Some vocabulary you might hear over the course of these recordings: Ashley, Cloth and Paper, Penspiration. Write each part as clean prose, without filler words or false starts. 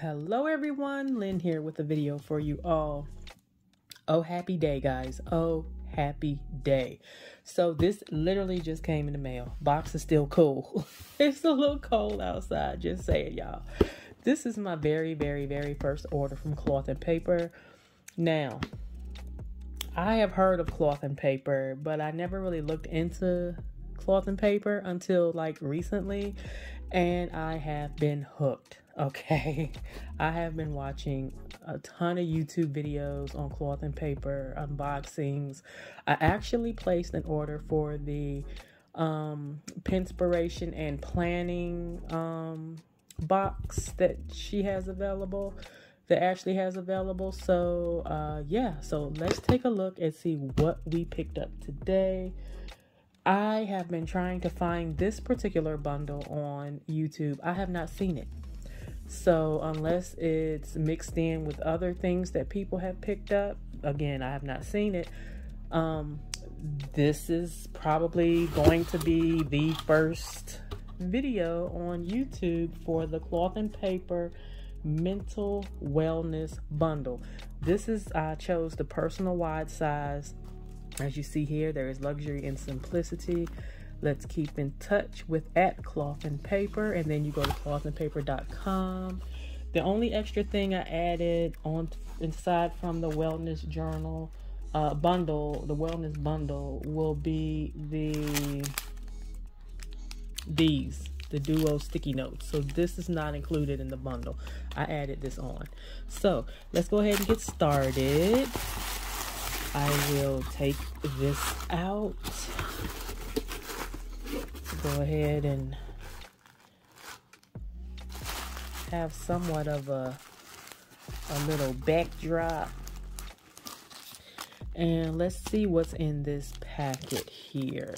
Hello everyone, Lynn here with a video for you all. Oh, happy day, guys. Oh, happy day. So this literally just came in the mail. Box is still cool. It's a little cold outside, just saying, y'all. This is my very, very, very first order from Cloth and Paper. Now, I have heard of Cloth and Paper, but I never really looked into Cloth and Paper until like recently, and I have been hooked. Okay, I have been watching a ton of YouTube videos on Cloth and Paper unboxings. I actually placed an order for the Penspiration and Planning box that she has available, that Ashley has available. So yeah, so let's take a look and see what we picked up today. I have been trying to find this particular bundle on YouTube. I have not seen it. So unless it's mixed in with other things that people have picked up, again, I have not seen it. This is probably going to be the first video on YouTube for the Cloth and Paper Mental Wellness Bundle. This is, I chose the personal wide size. As you see here, there is luxury and simplicity. Let's keep in touch with @clothandpaper, and then you go to clothandpaper.com. The only extra thing I added on inside from the wellness journal bundle, the wellness bundle, will be the duo sticky notes. So this is not included in the bundle. I added this on. So let's go ahead and get started. I will take this out. Go ahead and have somewhat of a little backdrop, and let's see what's in this packet here.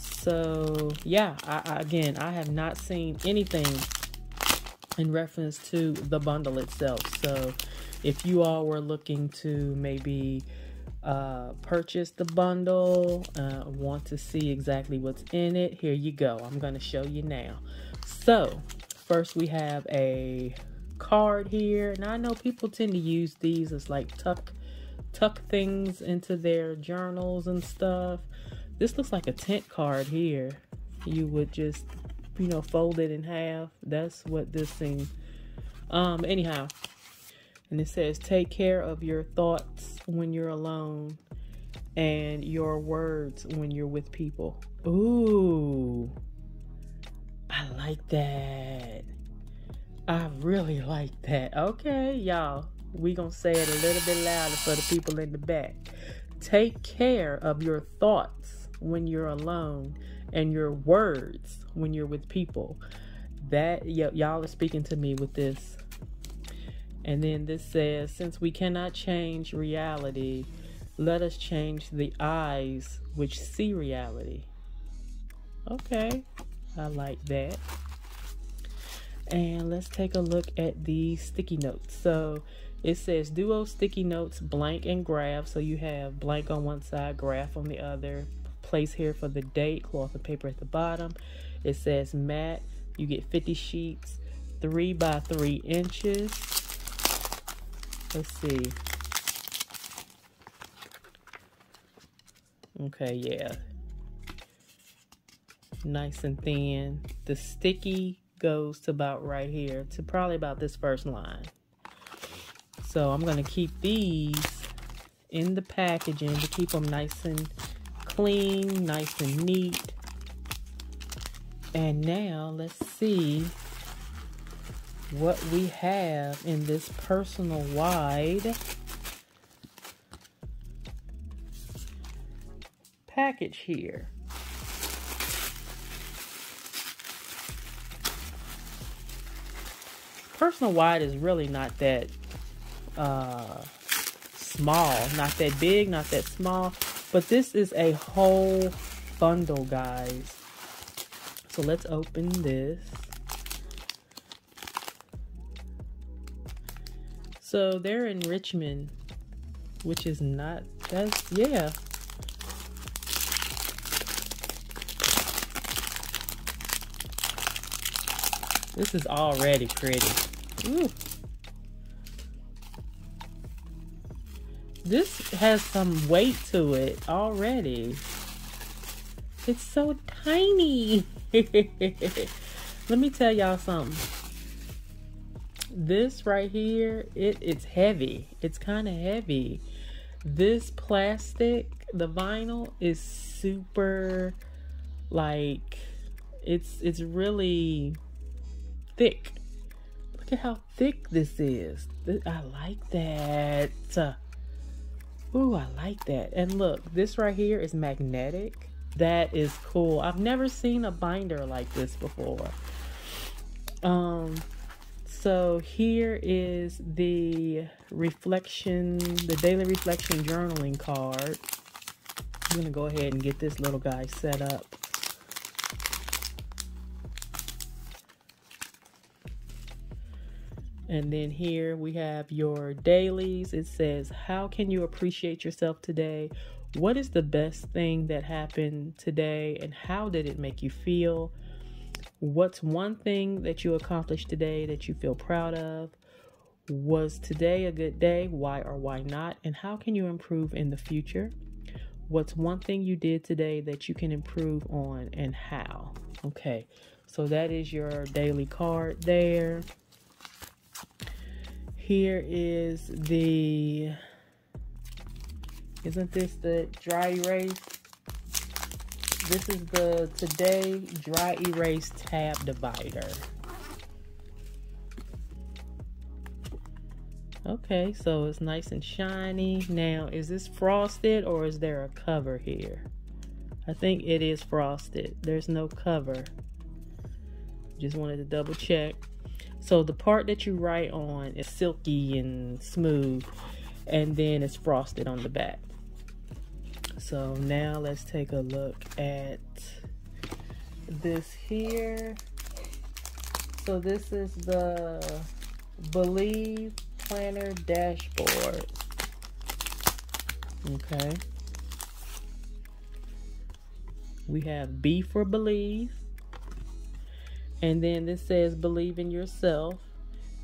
So yeah, I have not seen anything in reference to the bundle itself, so if you all were looking to maybe purchase the bundle, want to see exactly what's in it, here you go. I'm going to show you now. So first we have a card here. Now I know people tend to use these as like tuck things into their journals and stuff. This looks like a tent card here. You would just, you know, fold it in half. That's what this thing, anyhow. And it says, take care of your thoughts when you're alone and your words when you're with people. Ooh, I like that. I really like that. Okay, y'all, we gonna say it a little bit louder for the people in the back. Take care of your thoughts when you're alone and your words when you're with people. That, y'all are speaking to me with this. And then this says, since we cannot change reality, let us change the eyes which see reality. Okay, I like that. And let's take a look at the sticky notes. So it says duo sticky notes, blank and graph. So you have blank on one side, graph on the other. Place here for the date, Cloth and Paper at the bottom. It says matte, you get 50 sheets, 3 by 3 inches. Let's see. Okay, yeah. Nice and thin. The sticky goes to about right here, to probably about this first line. So I'm gonna keep these in the packaging to keep them nice and clean, nice and neat. And now let's see what we have in this personal wide package here. Personal wide is really not that small, not that big, not that small, but this is a whole bundle, guys. So let's open this. So they're in Richmond, which is not, that's, yeah. This is already pretty. Ooh. This has some weight to it already. It's so tiny. Let me tell y'all something. This right here, it's heavy. It's kind of heavy. This plastic, the vinyl is super, like, it's really thick. Look at how thick this is. I like that. Ooh, I like that. And look, this right here is magnetic. That is cool. I've never seen a binder like this before. So here is the reflection, the daily reflection journaling card. I'm gonna go ahead and get this little guy set up. And then here we have your dailies. It says, how can you appreciate yourself today? What is the best thing that happened today and how did it make you feel? What's one thing that you accomplished today that you feel proud of? Was today a good day? Why or why not? And how can you improve in the future? What's one thing you did today that you can improve on and how? Okay, so that is your daily card there. Here is the... Isn't this the dry erase? This is the Today Dry Erase Tab Divider. Okay, so it's nice and shiny. Now, is this frosted or is there a cover here? I think it is frosted. There's no cover. Just wanted to double check. So the part that you write on is silky and smooth, and then it's frosted on the back. So now let's take a look at this here. So this is the Believe Planner Dashboard. Okay. We have B for Believe. And then this says, believe in yourself.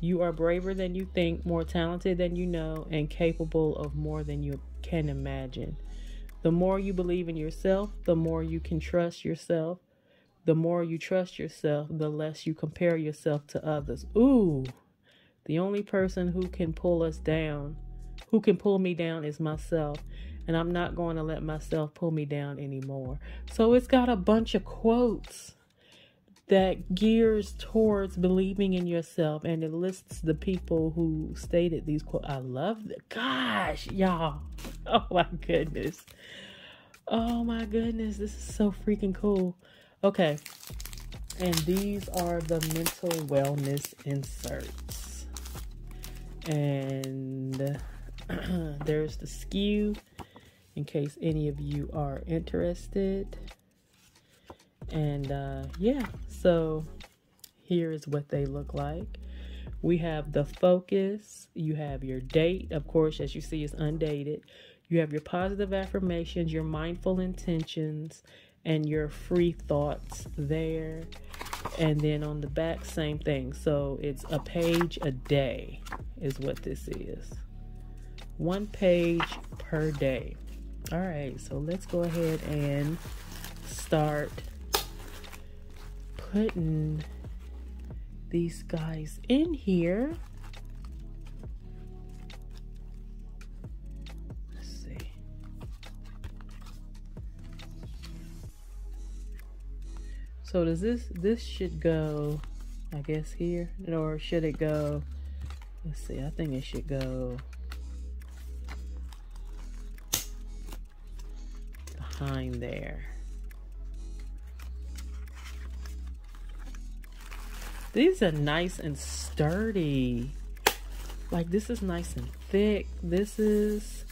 You are braver than you think, more talented than you know, and capable of more than you can imagine. The more you believe in yourself, the more you can trust yourself. The more you trust yourself, the less you compare yourself to others. Ooh, the only person who can pull us down, who can pull me down is myself. And I'm not going to let myself pull me down anymore. So it's got a bunch of quotes that gears towards believing in yourself, and it lists the people who stated these quotes. I love that. Gosh, y'all. Oh my goodness. Oh my goodness. This is so freaking cool. Okay. And these are the mental wellness inserts. And there's the SKU in case any of you are interested. And yeah, so here is what they look like. We have the focus. You have your date. Of course, as you see, it's undated. You have your positive affirmations, your mindful intentions, and your free thoughts there. And then on the back, same thing. So it's a page a day is what this is. One page per day. All right, so let's go ahead and start putting these guys in here. Let's see. So does this should go, I guess, here, or should it go? Let's see. I think it should go behind there. These are nice and sturdy. Like, this is nice and thick. This is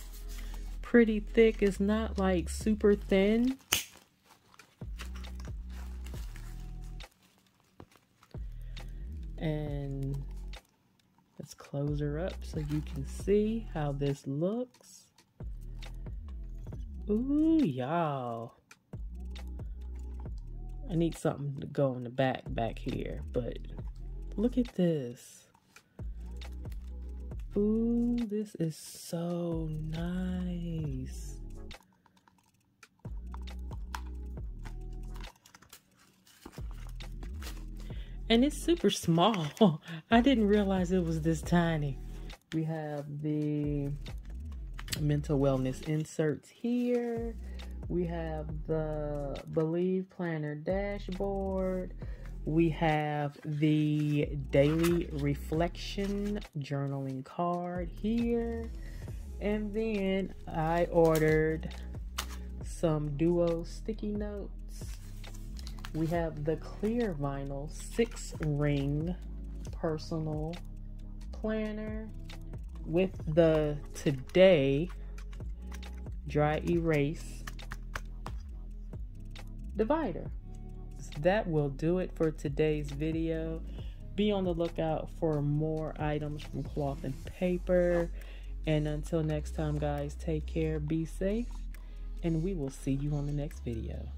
pretty thick. It's not like super thin. And let's close her up so you can see how this looks. Ooh, y'all. I need something to go in the back here, but look at this. Ooh, this is so nice. And it's super small. I didn't realize it was this tiny. We have the mental wellness inserts here. We have the Believe Planner dashboard. We have the daily reflection journaling card here. And then I ordered some duo sticky notes. We have the clear vinyl 6-ring personal planner with the Today dry erase divider. That will do it for today's video. Be on the lookout for more items from Cloth and Paper. And until next time, guys, take care, be safe, and we will see you on the next video.